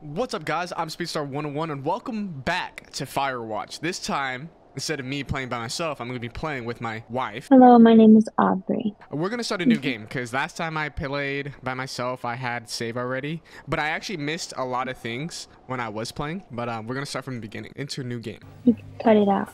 What's up, guys? I'm Speedstar101, and welcome back to Firewatch. This time, instead of me playing by myself, I'm going to be playing with my wife. Hello, my name is Aubrey. We're going to start a new game, because last time I played by myself, I had save already. But I actually missed a lot of things when I was playing, but we're going to start from the beginning. Into a new game. You can cut it out.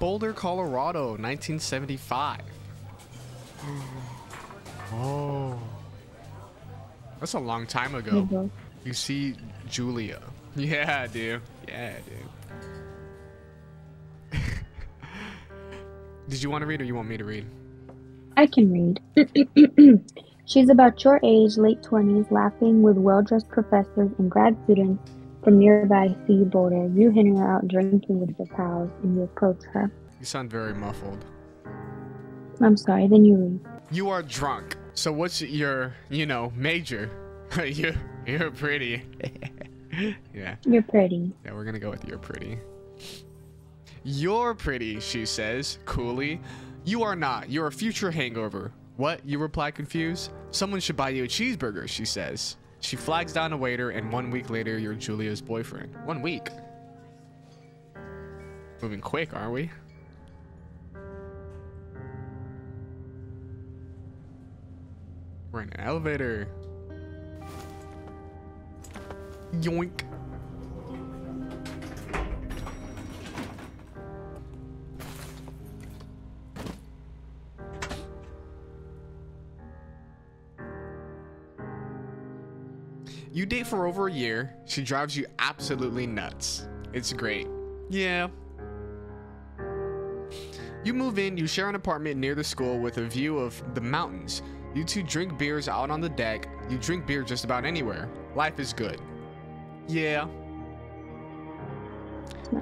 Boulder, Colorado, 1975. Oh, that's a long time ago. Mm-hmm. You see Julia. Yeah, dude. Yeah, dude. Did you want to read or you want me to read? I can read. She's about your age, late 20s, laughing with well-dressed professors and grad students from nearby Sea Boulder. You hang out drinking with your pals, and you approach her. You sound very muffled. I'm sorry, then you leave. You are drunk. So what's your, you know, major? You're pretty. Yeah. You're pretty. Yeah, we're gonna go with you're pretty. You're pretty, she says, coolly. You are not. You're a future hangover. What? You reply, confused. Someone should buy you a cheeseburger, she says. She flags down a waiter, and 1 week later, you're Julia's boyfriend. 1 week. Moving quick, are we? We're in an elevator. Yoink. You date for over a year. She drives you absolutely nuts. It's great. Yeah. You move in. You share an apartment near the school with a view of the mountains. You two drink beers out on the deck. You drink beer just about anywhere. Life is good. Yeah.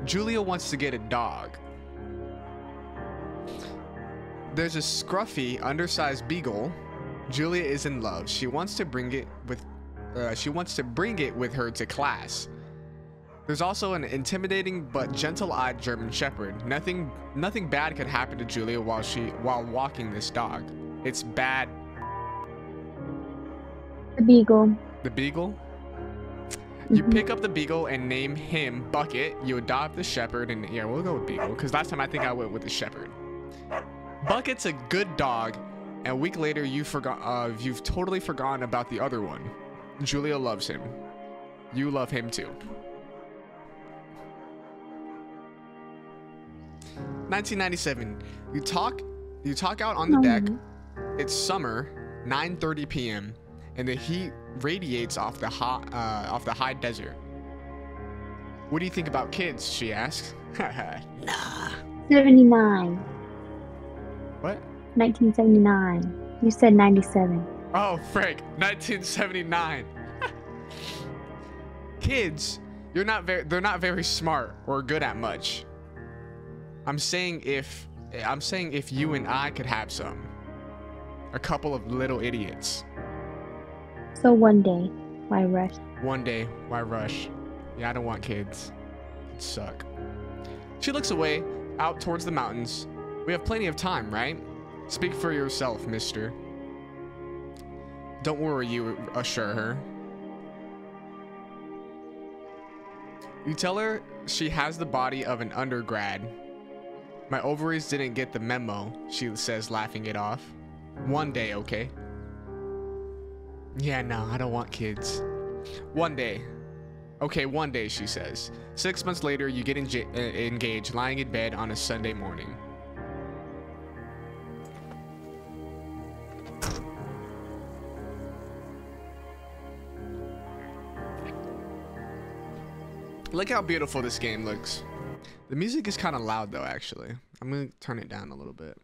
Julia wants to get a dog. There's a scruffy, undersized beagle. Julia is in love. She wants to bring it with her to class. There's also an intimidating but gentle-eyed German shepherd. Nothing bad could happen to Julia while walking this dog. It's bad. The beagle. The beagle? Mm-hmm. You pick up the beagle and name him Bucket. You adopt the shepherd, and yeah, we'll go with beagle, because last time I think I went with the shepherd. Bucket's a good dog, and a week later you've totally forgotten about the other one. Julia loves him. You love him too. 1997. You talk out on the deck. It's summer, 9:30 p.m., and the heat radiates off the high desert. What do you think about kids? She asks. Nah. 79. What? 1979. You said 97. Oh, Frank, 1979. Kids, they're not very smart or good at much. I'm saying if you and I could have some. A couple of little idiots. So one day, why rush? One day, why rush? Yeah, I don't want kids. It suck. She looks away, out towards the mountains. We have plenty of time, right? Speak for yourself, mister. Don't worry, you assure her. You tell her she has the body of an undergrad. My ovaries didn't get the memo, she says, laughing it off. One day, okay? Yeah, no, I don't want kids. One day. Okay, one day, she says. 6 months later, you get engaged, lying in bed on a Sunday morning. Look how beautiful this game looks. The music is kind of loud though, actually. I'm gonna turn it down a little bit.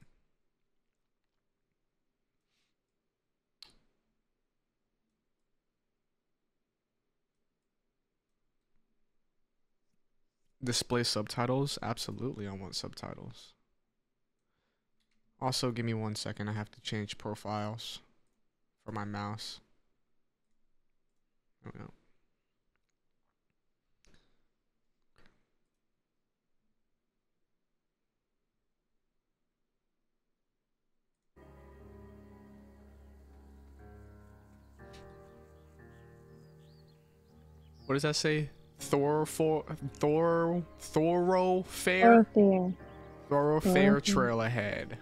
Display subtitles? Absolutely, I want subtitles. Also, give me 1 second. I have to change profiles for my mouse. Oh no. What does that say? Thoroughfare trail ahead.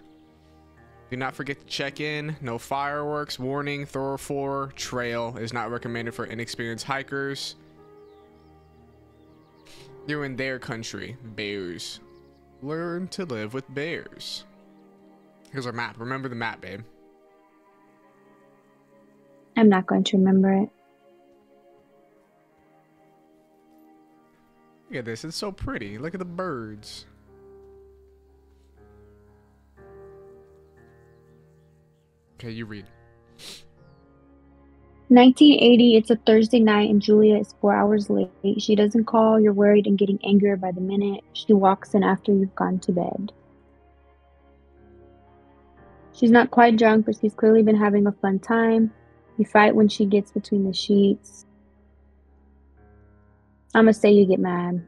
Do not forget to check in. No fireworks. Warning, thoroughfare trail is not recommended for inexperienced hikers. You're in their country. Bears. Learn to live with bears. Here's our map. Remember the map, babe. I'm not going to remember it. Look at this. It's so pretty. Look at the birds. Okay, you read. 1980, it's a Thursday night and Julia is 4 hours late. She doesn't call. You're worried and getting angrier by the minute. She walks in after you've gone to bed. She's not quite drunk, but she's clearly been having a fun time. You fight when she gets between the sheets. I'm gonna say you get mad.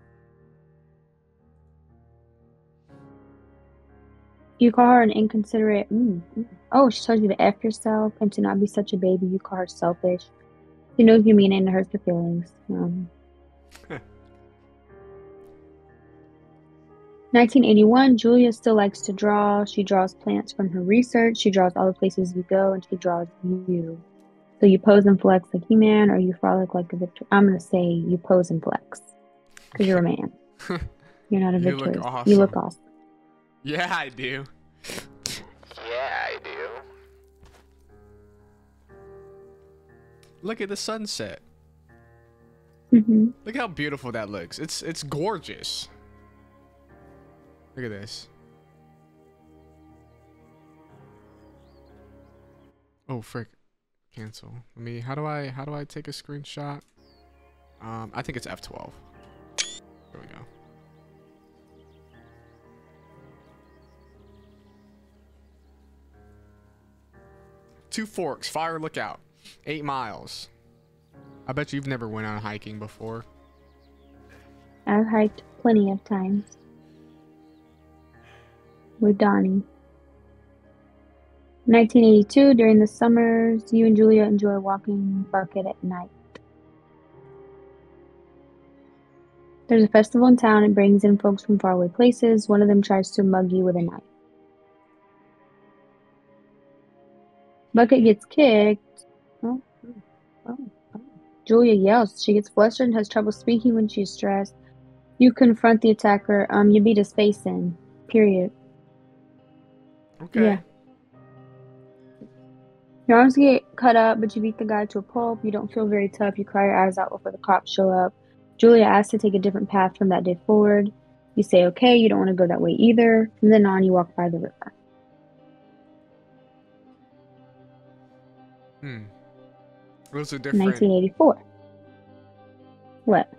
You call her an inconsiderate. Oh, she tells you to F yourself and to not be such a baby. You call her selfish. She knows you mean it and hurts her feelings. 1981, Julia still likes to draw. She draws plants from her research. She draws all the places you go and she draws you. So you pose and flex like He-Man or you frolic like a victor. I'm going to say you pose and flex because you're a man. You're not a victor. You look awesome. Yeah, I do. Yeah, I do. Look at the sunset. Mm-hmm. Look how beautiful that looks. It's gorgeous. Look at this. Oh, frick. Cancel. Let me, how do I take a screenshot? I think it's F12. There we go. Two Forks, fire lookout. 8 miles. I bet you've never went on hiking before. I've hiked plenty of times. With Donnie. 1982, during the summers, you and Julia enjoy walking Bucket at night. There's a festival in town. It brings in folks from faraway places. One of them tries to mug you with a knife. Bucket gets kicked. Julia yells. She gets flustered and has trouble speaking when she's stressed. You confront the attacker. You beat his face in. Period. Okay. Yeah. Your arms get cut up, but you beat the guy to a pulp. You don't feel very tough. You cry your eyes out before the cops show up. Julia asks to take a different path from that day forward. You say, okay, you don't want to go that way either. From then on, you walk by the river. Those are different. 1984. What?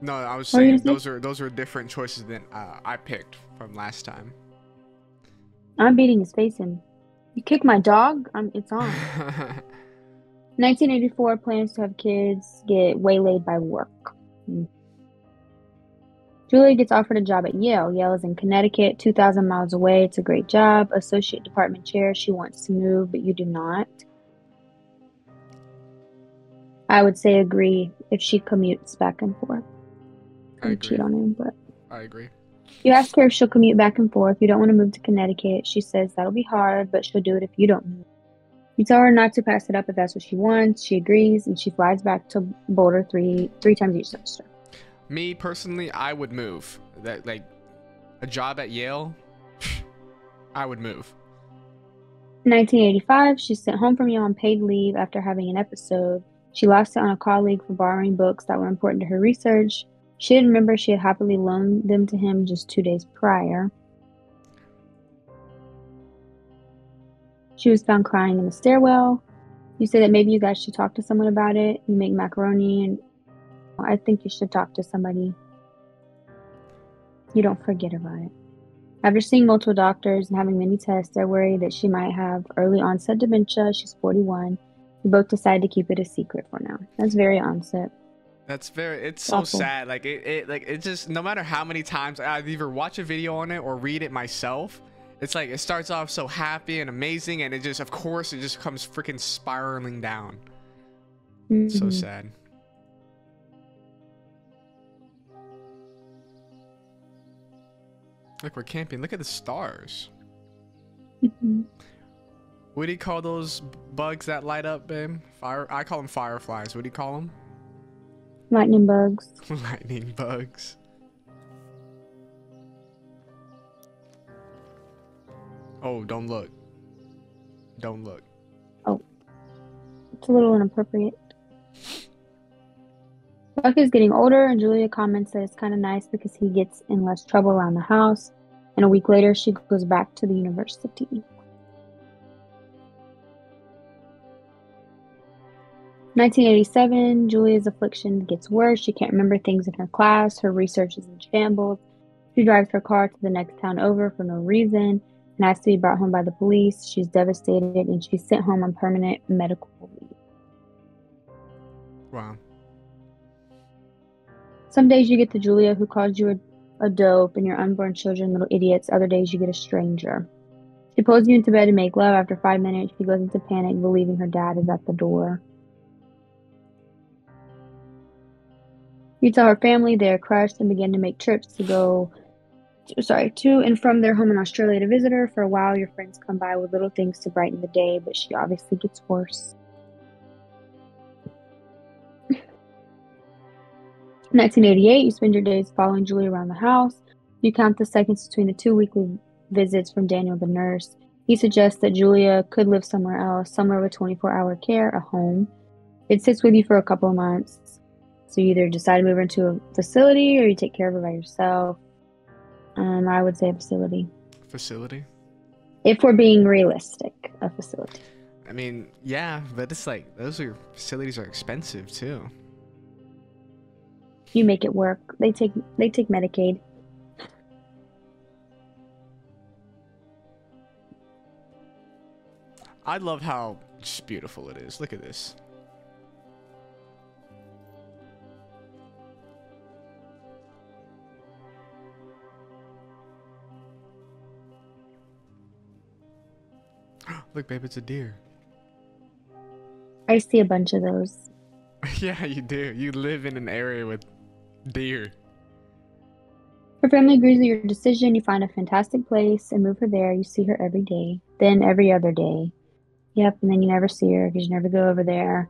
No, I was saying those are different choices than I picked from last time. I'm beating his face in. You kick my dog? It's on. 1984, plans to have kids get waylaid by work. Julia gets offered a job at Yale. Yale is in Connecticut, 2,000 miles away. It's a great job. Associate department chair. She wants to move, but you do not. I would say agree if she commutes back and forth. I agree. Cheat on him, but... I agree. You ask her if she'll commute back and forth. You don't want to move to Connecticut. She says that'll be hard, but she'll do it if you don't move. You tell her not to pass it up if that's what she wants. She agrees, and she flies back to Boulder three times each semester. Me, personally, I would move. That, like, a job at Yale, I would move. 1985, she's sent home from Yale on paid leave after having an episode. She lost it on a colleague for borrowing books that were important to her research. She didn't remember she had happily loaned them to him just 2 days prior. She was found crying in the stairwell. You say that maybe you guys should talk to someone about it. You make macaroni and I think you should talk to somebody. You don't forget about it. After seeing multiple doctors and having many tests, they're worried that she might have early onset dementia. She's 41. We both decide to keep it a secret for now. That's very onset. That's very, it's so awful. Sad. Like it just, no matter how many times I either watch a video on it or read it myself, it's like, it starts off so happy and amazing. And it just, of course, it just comes freaking spiraling down. So sad. Look, we're camping. Look at the stars. Mm-hmm. What do you call those bugs that light up, babe? I call them fireflies. What do you call them? Lightning bugs. Lightning bugs. Oh, don't look. Don't look. Oh. It's a little inappropriate. Buck is getting older, and Julia comments that it's kind of nice because he gets in less trouble around the house. And a week later, she goes back to the university. In 1987, Julia's affliction gets worse. She can't remember things in her class. Her research is in shambles. She drives her car to the next town over for no reason and has to be brought home by the police. She's devastated, and she's sent home on permanent medical leave. Wow. Some days you get the Julia who calls you a dope and your unborn children little idiots. Other days you get a stranger. She pulls you into bed to make love. After 5 minutes, she goes into panic, believing her dad is at the door. You tell her family they are crushed and begin to make trips to and from their home in Australia to visit her. For a while, your friends come by with little things to brighten the day, but she obviously gets worse. 1988, you spend your days following Julie around the house. You count the seconds between the 2 weekly visits from Daniel, the nurse. He suggests that Julia could live somewhere else, somewhere with 24-hour care, a home. It sits with you for a couple of months. So you either decide to move her into a facility or you take care of her by yourself. I would say a facility. Facility? If we're being realistic, a facility. I mean, yeah, but it's like, facilities are expensive too. You make it work. They take Medicaid. I love how just beautiful it is. Look at this. Look, babe, it's a deer. I see a bunch of those. Yeah, you do. You live in an area with deer. Her family agrees with your decision. You find a fantastic place and move her there. You see her every day, then every other day. Yep, and then you never see her because you never go over there.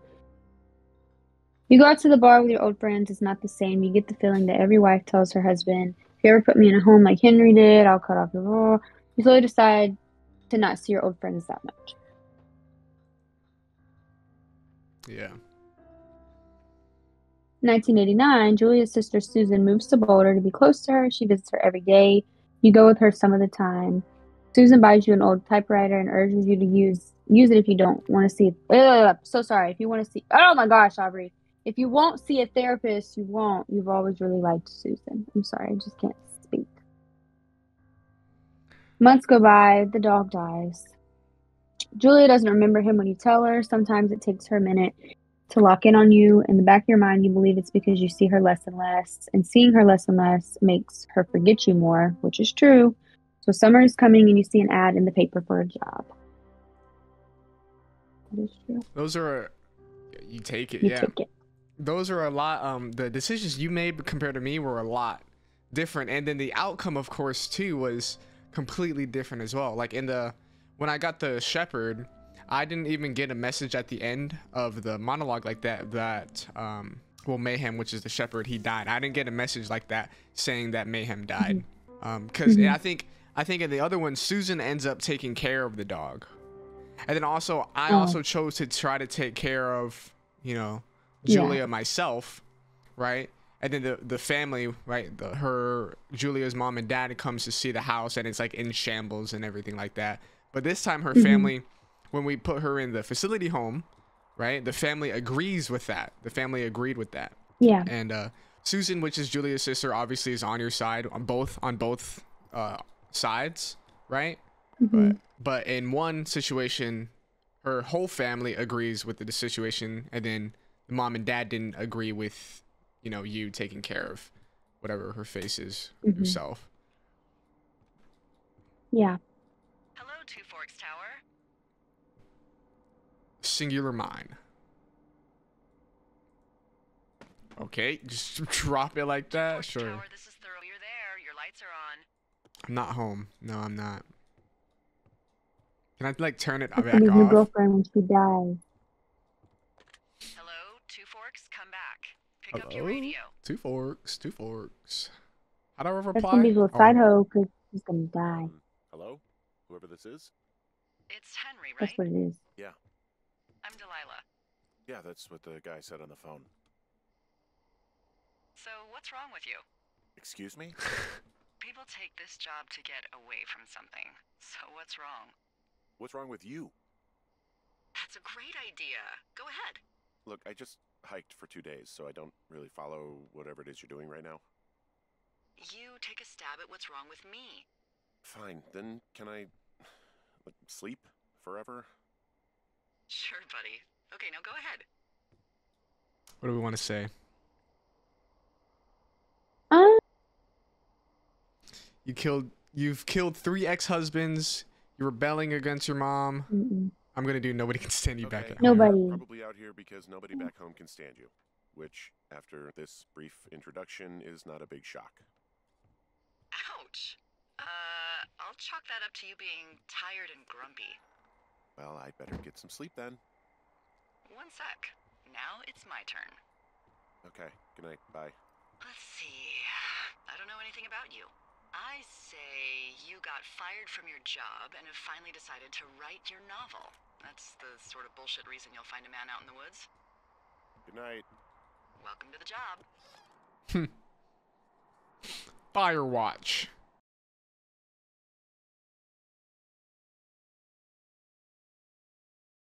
You go out to the bar with your old friends. It's not the same. You get the feeling that every wife tells her husband, if you ever put me in a home like Henry did, I'll cut off your roll. You slowly decide to not see your old friends that much. Yeah. 1989, Julia's sister Susan moves to Boulder to be close to her. She visits her every day. You go with her some of the time. Susan buys you an old typewriter and urges you to use it if you don't want to see it. If you want to see... Oh my gosh, Aubrey. If you won't see a therapist, you won't. You've always really liked Susan. I'm sorry, I just can't speak. Months go by. The dog dies. Julia doesn't remember him when you tell her. Sometimes it takes her a minute to lock in on you. In the back of your mind, you believe it's because you see her less and less, and seeing her less and less makes her forget you more, which is true. So summer is coming and you see an ad in the paper for a job. That is true. Those are, you take it, yeah. Take it. Those are a lot, the decisions you made compared to me were a lot different. And then the outcome, of course, too, was completely different as well. Like when I got the shepherd, I didn't even get a message at the end of the monologue like that Mayhem, which is the shepherd, he died. I didn't get a message like that saying that Mayhem died. Because I think in the other one, Susan ends up taking care of the dog. And then also, I also chose to try to take care of, Julia myself, right? And then the family, right? Julia's mom and dad comes to see the house and it's like in shambles and everything like that. But this time her family... When we put her in the facility home, right, the family agrees with that. The family agreed with that. Yeah. And Susan, which is Julia's sister, obviously is on your side on both sides, right? Mm-hmm. But in one situation, her whole family agrees with the situation, and then the mom and dad didn't agree with, you taking care of whatever her face is yourself. Yeah. Hello, Two Forks Tower. Singular mine. Okay, just drop it like that. Sure. Tower, this is thorough. You're there. Your lights are on. I'm not home. No, I'm not. Can I, like, turn it back off? Your girlfriend when she dies. Hello, Two Forks, come back. Pick up your radio. Two Forks, Two Forks. How do I reply? That's gonna be with Fido, because he's gonna die. Hello? Whoever this is? It's Henry, right? That's what it is. Yeah. I'm Delilah. Yeah, that's what the guy said on the phone. So, what's wrong with you? Excuse me? People take this job to get away from something. So, what's wrong? What's wrong with you? That's a great idea. Go ahead. Look, I just hiked for 2 days, so I don't really follow whatever it is you're doing right now. You take a stab at what's wrong with me. Fine. Then can I sleep forever? Sure, buddy. Okay, now go ahead. What do we want to say? You've killed 3 ex-husbands. You're rebelling against your mom. I'm gonna do nobody can stand you back at home. Nobody. You're probably out here because nobody back home can stand you, which, after this brief introduction, is not a big shock. Ouch. I'll chalk that up to you being tired and grumpy. Well, I'd better get some sleep then. One sec. Now it's my turn. Okay. Good night. Bye. Let's see. I don't know anything about you. I say you got fired from your job and have finally decided to write your novel. That's the sort of bullshit reason you'll find a man out in the woods. Good night. Welcome to the job. Firewatch.